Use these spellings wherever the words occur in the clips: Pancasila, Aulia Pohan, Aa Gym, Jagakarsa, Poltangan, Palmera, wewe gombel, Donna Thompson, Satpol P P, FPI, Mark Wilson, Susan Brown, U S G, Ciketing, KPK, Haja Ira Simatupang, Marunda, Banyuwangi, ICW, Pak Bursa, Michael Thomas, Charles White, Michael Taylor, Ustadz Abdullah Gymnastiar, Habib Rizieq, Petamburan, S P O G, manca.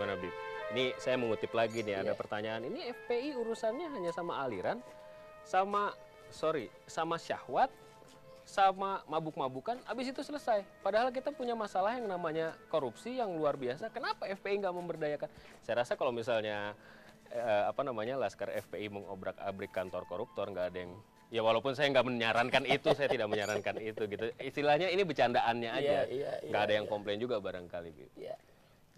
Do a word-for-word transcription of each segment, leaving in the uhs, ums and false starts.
Mana Bib? Ini saya mengutip lagi nih, ada yeah. pertanyaan. Ini F P I urusannya hanya sama aliran, sama sorry, sama syahwat, sama mabuk-mabukan, habis itu selesai. Padahal kita punya masalah yang namanya korupsi yang luar biasa. Kenapa F P I nggak memberdayakan? Saya rasa kalau misalnya eh, apa namanya laskar F P I mengobrak-abrik kantor koruptor, nggak ada yang. Ya walaupun saya nggak menyarankan itu, saya tidak menyarankan itu gitu. Istilahnya ini bercandaannya aja, yeah, yeah, yeah, nggak ada yang yeah. komplain juga barangkali Bib. Yeah.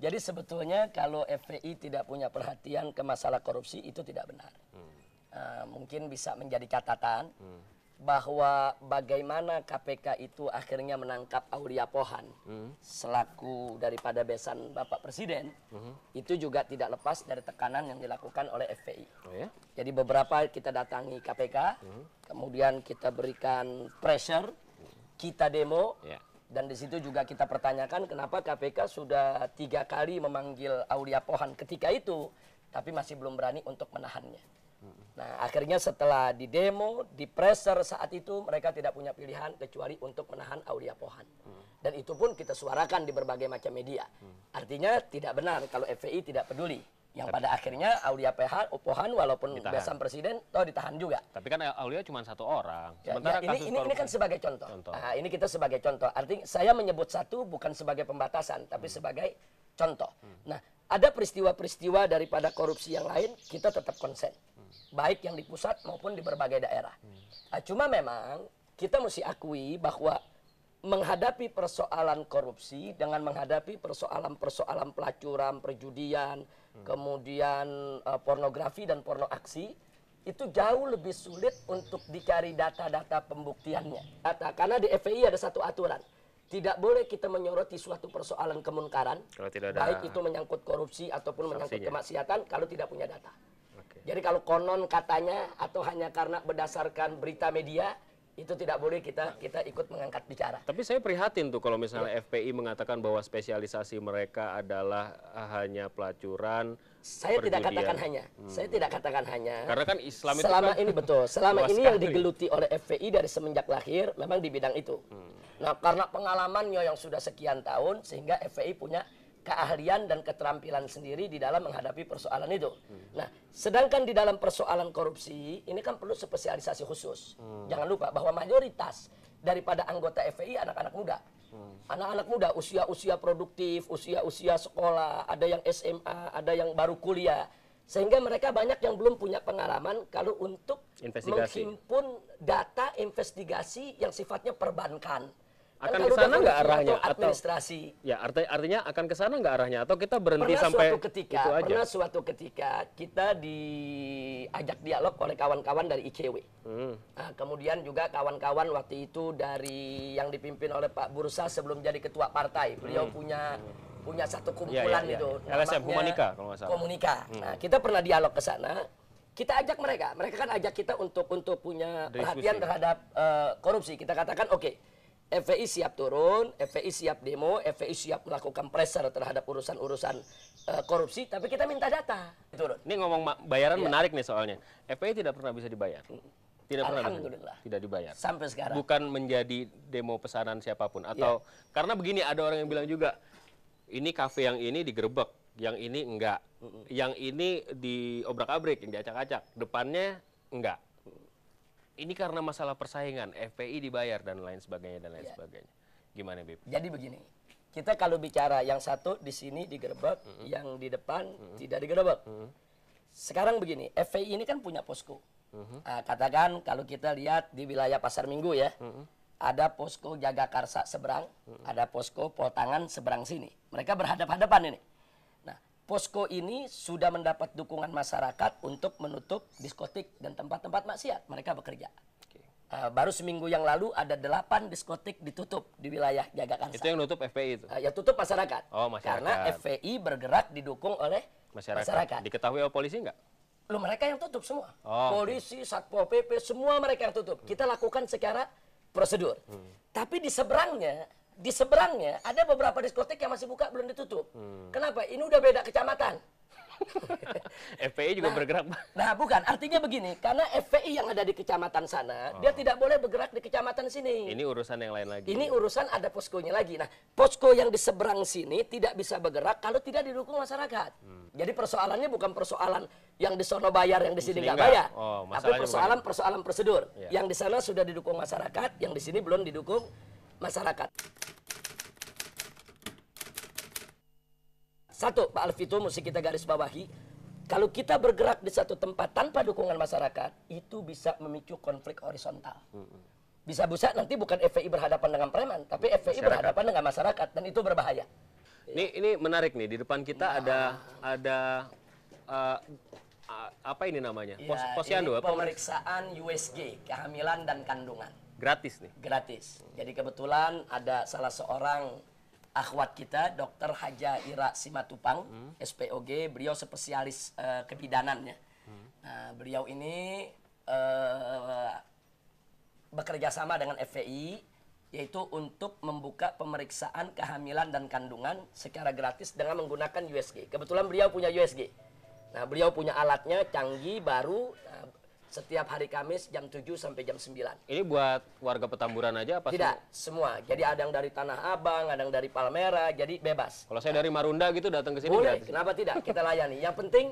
Jadi sebetulnya kalau F P I tidak punya perhatian ke masalah korupsi itu tidak benar. Hmm. Uh, mungkin bisa menjadi catatan hmm. bahwa bagaimana K P K itu akhirnya menangkap Aulia Pohan hmm. selaku daripada besan Bapak Presiden hmm. itu juga tidak lepas dari tekanan yang dilakukan oleh F P I. Oh, ya? Jadi beberapa kita datangi K P K, hmm. kemudian kita berikan pressure, kita demo. Yeah. Dan di situ juga kita pertanyakan kenapa K P K sudah tiga kali memanggil Aulia Pohan ketika itu, tapi masih belum berani untuk menahannya. Nah akhirnya setelah di demo, di pressure saat itu mereka tidak punya pilihan kecuali untuk menahan Aulia Pohan. Dan itu pun kita suarakan di berbagai macam media. Artinya tidak benar kalau F P I tidak peduli. Yang tapi, pada akhirnya Aulia Pohan walaupun besan presiden toh ditahan juga. Tapi kan Aulia cuma satu orang. Sementara ya, ya, ini, ini, ini kan sebagai contoh. contoh. Nah, ini kita sebagai contoh. Artinya saya menyebut satu bukan sebagai pembatasan tapi hmm. sebagai contoh. Hmm. Nah, ada peristiwa-peristiwa daripada korupsi yang lain kita tetap konsen. Hmm. Baik yang di pusat maupun di berbagai daerah. Hmm. Nah, cuma memang kita mesti akui bahwa menghadapi persoalan korupsi dengan menghadapi persoalan-persoalan pelacuran, perjudian, hmm. kemudian uh, pornografi dan porno aksi itu jauh lebih sulit untuk dicari data-data pembuktiannya. Data, karena di F P I ada satu aturan, tidak boleh kita menyoroti suatu persoalan kemunkaran, kalau tidak ada baik itu menyangkut korupsi ataupun sanksinya. Menyangkut kemaksiatan kalau tidak punya data. Okay. Jadi kalau konon katanya atau hanya karena berdasarkan berita media, itu tidak boleh kita kita ikut mengangkat bicara. Tapi saya prihatin tuh kalau misalnya ya. F P I mengatakan bahwa spesialisasi mereka adalah hanya pelacuran. Saya perjudian. tidak katakan hanya. Hmm. Saya tidak katakan hanya. Karena kan Islam itu selama kan ini betul. Selama ini yang digeluti oleh F P I dari semenjak lahir memang di bidang itu. Hmm. Nah, karena pengalamannya yang sudah sekian tahun sehingga F P I punya keahlian dan keterampilan sendiri di dalam menghadapi persoalan itu. Hmm. Nah, sedangkan di dalam persoalan korupsi ini kan perlu spesialisasi khusus. Hmm. Jangan lupa bahwa mayoritas daripada anggota F P I anak-anak muda. Anak-anak hmm. muda usia-usia produktif, usia-usia sekolah, ada yang S M A, ada yang baru kuliah. Sehingga mereka banyak yang belum punya pengalaman kalau untuk investigasi. Menghimpun data investigasi yang sifatnya perbankan. Akan ke sana nggak arahnya atau administrasi? Ya arti, artinya akan ke sana nggak arahnya atau kita berhenti pernah sampai suatu ketika, itu aja? Pernah suatu ketika kita diajak dialog oleh kawan-kawan dari I C W. Hmm. Nah, kemudian juga kawan-kawan waktu itu dari yang dipimpin oleh Pak Bursa sebelum jadi ketua partai. Beliau hmm. punya punya satu kumpulan ya, ya, ya. itu. L S M Komunika kalau nggak salah. Komunika. Hmm. Nah, kita pernah dialog ke sana. Kita ajak mereka. Mereka kan ajak kita untuk untuk punya Diskusi. perhatian terhadap uh, korupsi. Kita katakan oke. Okay, F P I siap turun, F P I siap demo, F P I siap melakukan pressure terhadap urusan-urusan uh, korupsi, tapi kita minta data. Turun. Ini ngomong bayaran ya. menarik nih soalnya. F P I tidak pernah bisa dibayar. Tidak pernah tidak dibayar. Sampai sekarang. Bukan menjadi demo pesanan siapapun atau ya. karena begini ada orang yang bilang juga, ini kafe yang ini digerebek, yang ini enggak. Yang ini diobrak-abrik, yang diacak-acak, depannya enggak. Ini karena masalah persaingan, F P I dibayar dan lain sebagainya dan lain ya. sebagainya. Gimana, Bib? Jadi begini, kita kalau bicara yang satu di sini digerebek, mm-hmm. yang di depan mm-hmm. tidak digerebek. Mm-hmm. Sekarang begini, F P I ini kan punya posko. Mm-hmm. uh, katakan kalau kita lihat di wilayah Pasar Minggu ya, mm-hmm. ada posko Jagakarsa seberang, mm-hmm. ada posko Poltangan seberang sini. Mereka berhadap-hadapan ini. Nah, posko ini sudah mendapat dukungan masyarakat untuk menutup diskotik dan tempat-tempat maksiat. Mereka bekerja. Okay. Uh, baru seminggu yang lalu ada delapan diskotik ditutup di wilayah Jagakarsa. Itu yang nutup F P I itu? Uh, ya tutup masyarakat. Oh, masyarakat. Karena F P I bergerak didukung oleh masyarakat. masyarakat. Diketahui oleh polisi nggak? Loh, mereka yang tutup semua. Oh, polisi, okay. Satpol P P, semua mereka yang tutup. Hmm. Kita lakukan secara prosedur. Hmm. Tapi di seberangnya... Di seberangnya ada beberapa diskotek yang masih buka belum ditutup. Hmm. Kenapa? Ini udah beda kecamatan. F P I juga nah, bergerak. Nah, bukan. Artinya begini, karena F P I yang ada di kecamatan sana, oh. dia tidak boleh bergerak di kecamatan sini. Ini urusan yang lain lagi. Ini urusan ada poskonya lagi. Nah, posko yang di seberang sini tidak bisa bergerak kalau tidak didukung masyarakat. Hmm. Jadi persoalannya bukan persoalan yang di sono bayar, yang di sini nggak bayar. Oh, tapi persoalan-persoalan prosedur. Ya. Yang di sana sudah didukung masyarakat, yang di sini belum didukung masyarakat. Satu, Pak Alfi, itu mesti kita garis bawahi. Kalau kita bergerak di satu tempat tanpa dukungan masyarakat, itu bisa memicu konflik horizontal. Bisa-bisa nanti bukan F P I berhadapan dengan preman, tapi F P I masyarakat. berhadapan dengan masyarakat, dan itu berbahaya. Ini, ini menarik nih, di depan kita nah. ada ada uh, uh, apa ini namanya? Ya, Pos, posyandu, ini pemeriksaan U S G kehamilan dan kandungan. Gratis nih? Gratis. Jadi kebetulan ada salah seorang akhwat kita, Dokter Haja Ira Simatupang, hmm. S P O G, beliau spesialis uh, kebidanannya. Hmm. Nah, beliau ini uh, bekerja sama dengan F P I, yaitu untuk membuka pemeriksaan kehamilan dan kandungan secara gratis dengan menggunakan U S G. Kebetulan beliau punya U S G. Nah, beliau punya alatnya canggih, baru. Nah, setiap hari Kamis jam tujuh sampai jam sembilan. Ini buat warga Petamburan aja apa? Tidak, semua. semua. Jadi ada yang dari Tanah Abang, ada yang dari Palmera, jadi bebas. Kalau saya nah. dari Marunda gitu datang ke sini. Boleh, gratis. Kenapa tidak? Kita layani. Yang penting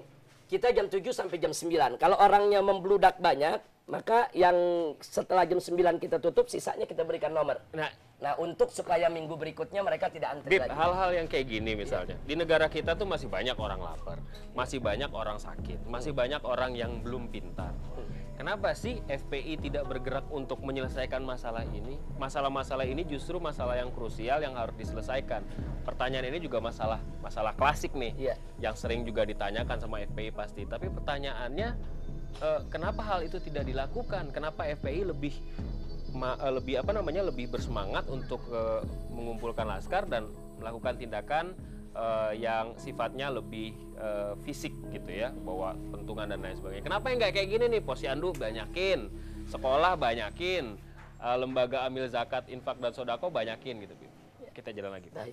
kita jam tujuh sampai jam sembilan. Kalau orangnya membludak banyak, maka yang setelah jam sembilan kita tutup, sisanya kita berikan nomor. Nah, nah untuk supaya minggu berikutnya mereka tidak antri Bip, lagi. Hal-hal yang kayak gini misalnya. Di negara kita tuh masih banyak orang lapar, masih banyak orang sakit, masih banyak orang yang belum pintar. Kenapa sih F P I tidak bergerak untuk menyelesaikan masalah ini? Masalah-masalah ini justru masalah yang krusial yang harus diselesaikan. Pertanyaan ini juga masalah masalah klasik nih, yeah. yang sering juga ditanyakan sama F P I pasti. Tapi pertanyaannya, eh, kenapa hal itu tidak dilakukan? Kenapa F P I lebih lebih apa namanya lebih bersemangat untuk eh, mengumpulkan laskar dan melakukan tindakan Uh, yang sifatnya lebih uh, fisik gitu ya, bawa pentungan dan lain sebagainya. Kenapa yang nggak kayak gini nih? Posyandu banyakin, sekolah banyakin, uh, lembaga amil zakat, infak dan sodako banyakin gitu. Kita jalan lagi. Nah,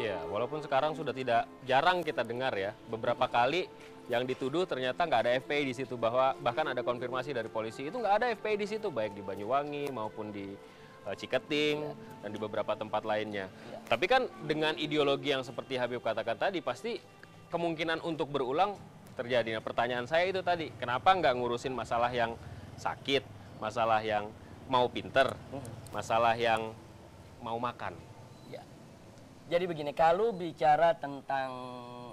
iya. Ya, walaupun sekarang sudah tidak jarang kita dengar ya, beberapa kali yang dituduh ternyata nggak ada F P I di situ, bahwa bahkan ada konfirmasi dari polisi itu nggak ada F P I di situ, baik di Banyuwangi maupun di uh, Ciketing ya. dan di beberapa tempat lainnya. Ya. Tapi kan dengan ideologi yang seperti Habib katakan tadi, pasti kemungkinan untuk berulang terjadi. Nah, pertanyaan saya itu tadi, kenapa nggak ngurusin masalah yang sakit, masalah yang mau pinter, masalah yang mau makan? Jadi begini, kalau bicara tentang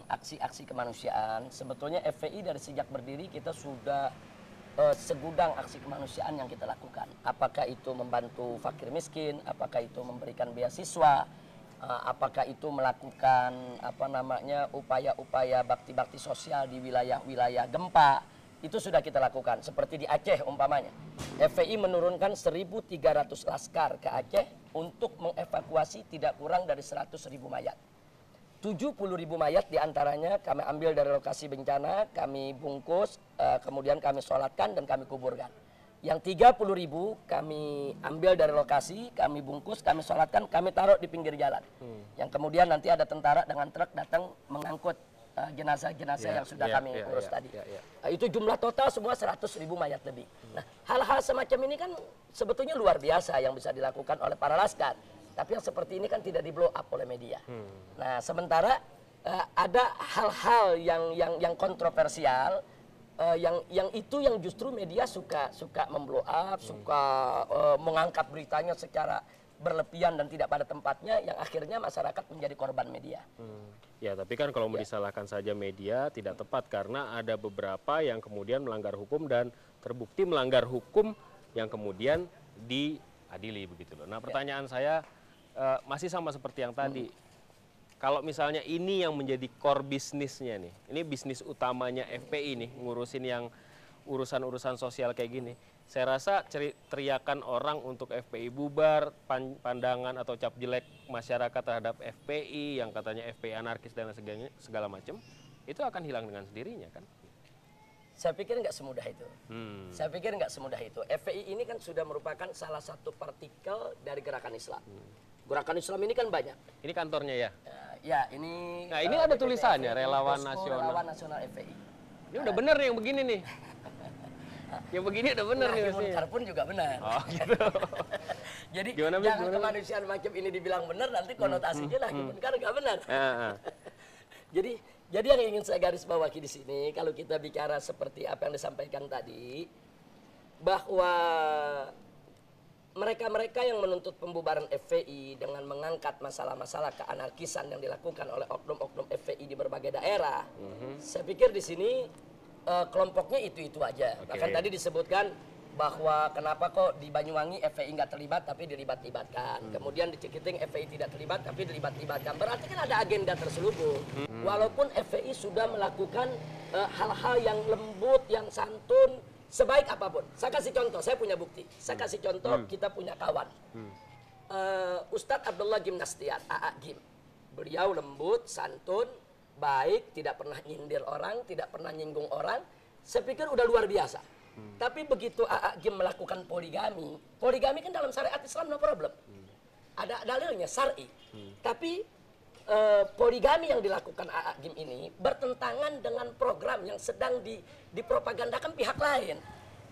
aksi-aksi kemanusiaan, sebetulnya F P I dari sejak berdiri kita sudah uh, segudang aksi kemanusiaan yang kita lakukan. Apakah itu membantu fakir miskin, apakah itu memberikan beasiswa, uh, apakah itu melakukan apa namanya upaya-upaya bakti-bakti sosial di wilayah-wilayah gempa, itu sudah kita lakukan. Seperti di Aceh umpamanya, F P I menurunkan seribu tiga ratus laskar ke Aceh untuk mengevakuasi tidak kurang dari seratus ribu mayat. tujuh puluh ribu mayat diantaranya kami ambil dari lokasi bencana, kami bungkus, kemudian kami sholatkan dan kami kuburkan. Yang tiga puluh ribu kami ambil dari lokasi, kami bungkus, kami sholatkan, kami taruh di pinggir jalan. Hmm. Yang kemudian nanti ada tentara dengan truk datang mengangkut jenazah-jenazah yeah, yang sudah yeah, kami yeah, urus yeah, tadi. Yeah, yeah. Itu jumlah total semua seratus ribu mayat lebih. Hmm. Nah, hal-hal semacam ini kan sebetulnya luar biasa yang bisa dilakukan oleh para laskar. Tapi yang seperti ini kan tidak di-blow up oleh media. Hmm. Nah, sementara uh, ada hal-hal yang yang yang kontroversial, uh, yang yang itu yang justru media suka suka memblow up, hmm. suka uh, mengangkat beritanya secara berlebihan dan tidak pada tempatnya, yang akhirnya masyarakat menjadi korban media. Hmm. Ya, tapi kan kalau ya. disalahkan saja media tidak tepat, karena ada beberapa yang kemudian melanggar hukum dan terbukti melanggar hukum yang kemudian diadili begitu loh. Nah, pertanyaan ya. saya uh, masih sama seperti yang tadi. Hmm. Kalau misalnya ini yang menjadi core bisnisnya nih, ini bisnis utamanya F P I nih, ngurusin yang urusan-urusan sosial kayak gini. Saya rasa teriakan orang untuk F P I bubar, pandangan atau cap jelek masyarakat terhadap F P I yang katanya F P I anarkis dan segala, segala macam, itu akan hilang dengan sendirinya kan? Saya pikir nggak semudah itu. Hmm. Saya pikir nggak semudah itu. F P I ini kan sudah merupakan salah satu partikel dari gerakan Islam. Hmm. Gerakan Islam ini kan banyak. Ini kantornya ya? Uh, ya, ini... Nah, ini uh, ada tulisannya, F P I, Relawan Nasional. Relawan Nasional F P I. Ini udah uh, bener nih yang begini nih. Yang begini udah bener nah, nih. Yang munkar pun juga benar. Oh, gitu. Jadi, gimana, jangan gimana? Kemanusiaan macam ini dibilang benar, nanti konotasinya hmm. lagi hmm. munkar nggak benar. Uh, uh. Jadi... Jadi yang ingin saya garis bawahi di sini, kalau kita bicara seperti apa yang disampaikan tadi, bahwa mereka-mereka yang menuntut pembubaran F P I dengan mengangkat masalah-masalah keanarkisan yang dilakukan oleh oknum-oknum F P I di berbagai daerah, mm-hmm. saya pikir di sini uh, kelompoknya itu-itu aja. Okay. Bahkan tadi disebutkan bahwa kenapa kok di Banyuwangi F P I nggak terlibat tapi dilibat-libatkan. Hmm. Kemudian di Cikiting F P I tidak terlibat tapi dilibat-libatkan. Berarti kan ada agenda terselubung. Hmm. Walaupun F P I sudah melakukan hal-hal uh, yang lembut, yang santun, sebaik apapun. Saya kasih contoh, saya punya bukti. Saya kasih contoh, hmm. kita punya kawan. Hmm. Uh, Ustadz Abdullah Gymnastiar, Aa Gym. Beliau lembut, santun, baik, tidak pernah nyindir orang, tidak pernah nyinggung orang. Saya pikir udah luar biasa. Hmm. Tapi begitu Aa Gym melakukan poligami, poligami kan dalam syariat Islam no problem. Hmm. Ada dalilnya syar'i. Hmm. Tapi e, poligami yang dilakukan Aa Gym ini bertentangan dengan program yang sedang di, dipropagandakan pihak lain.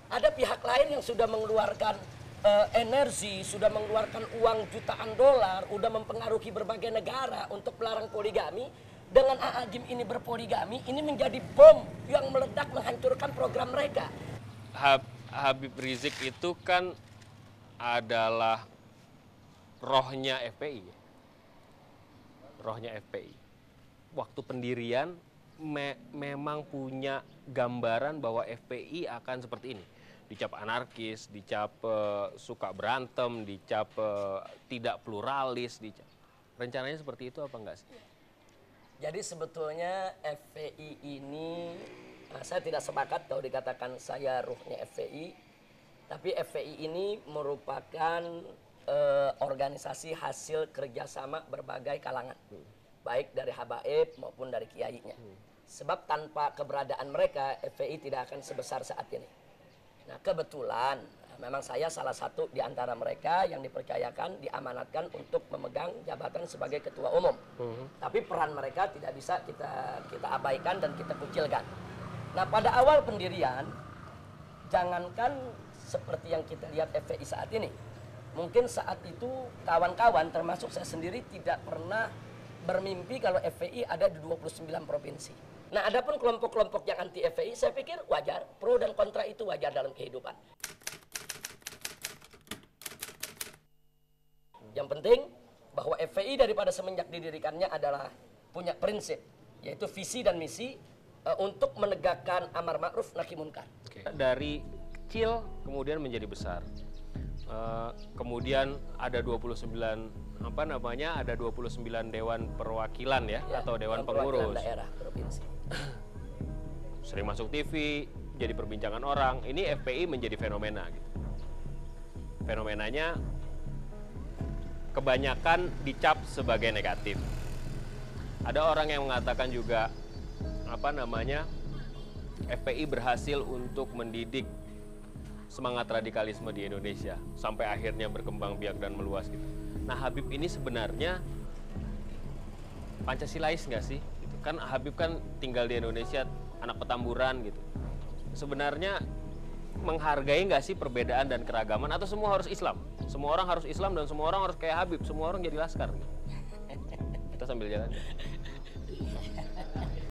Ada pihak lain yang sudah mengeluarkan e, energi, sudah mengeluarkan uang jutaan dolar, sudah mempengaruhi berbagai negara untuk melarang poligami. Dengan Aa Gym ini berpoligami, ini menjadi bom yang meledak menghancurkan program mereka. Habib Rizieq itu kan adalah rohnya F P I. Rohnya F P I. Waktu pendirian me memang punya gambaran bahwa F P I akan seperti ini. Dicap anarkis, dicap uh, suka berantem, dicap uh, tidak pluralis. Dicap. Rencananya seperti itu apa enggak sih? Jadi sebetulnya F P I ini... Nah, saya tidak sepakat kalau dikatakan saya ruhnya F P I, tapi F P I ini merupakan e, organisasi hasil kerjasama berbagai kalangan, hmm. baik dari habaib maupun dari kiainya. Hmm. Sebab tanpa keberadaan mereka, F P I tidak akan sebesar saat ini. Nah, kebetulan memang saya salah satu di antara mereka yang dipercayakan, diamanatkan untuk memegang jabatan sebagai ketua umum. Hmm. Tapi peran mereka tidak bisa kita kita abaikan dan kita kucilkan. Nah, pada awal pendirian, jangankan seperti yang kita lihat F P I saat ini. Mungkin saat itu kawan-kawan, termasuk saya sendiri, tidak pernah bermimpi kalau F P I ada di dua puluh sembilan provinsi. Nah, adapun kelompok-kelompok yang anti-F P I, saya pikir wajar. Pro dan kontra itu wajar dalam kehidupan. Yang penting, bahwa F P I daripada semenjak didirikannya adalah punya prinsip, yaitu visi dan misi, untuk menegakkan amar ma'ruf nahi munkar. Okay. Dari kecil kemudian menjadi besar. Uh, kemudian ada dua puluh sembilan apa namanya? Ada dua puluh sembilan dewan perwakilan ya, ya atau dewan pengurus daerah provinsi. Sering masuk T V, jadi perbincangan orang. Ini F P I menjadi fenomena gitu. Fenomenanya kebanyakan dicap sebagai negatif. Ada orang yang mengatakan juga apa namanya F P I berhasil untuk mendidik semangat radikalisme di Indonesia sampai akhirnya berkembang biak dan meluas gitu. Nah, Habib ini sebenarnya Pancasilais nggak sih? Gitu. Kan Habib kan tinggal di Indonesia, anak petamburan gitu. Sebenarnya menghargai nggak sih perbedaan dan keragaman atau semua harus Islam? Semua orang harus Islam dan semua orang harus kayak Habib, semua orang jadi laskar. Gitu. Kita sambil jalan.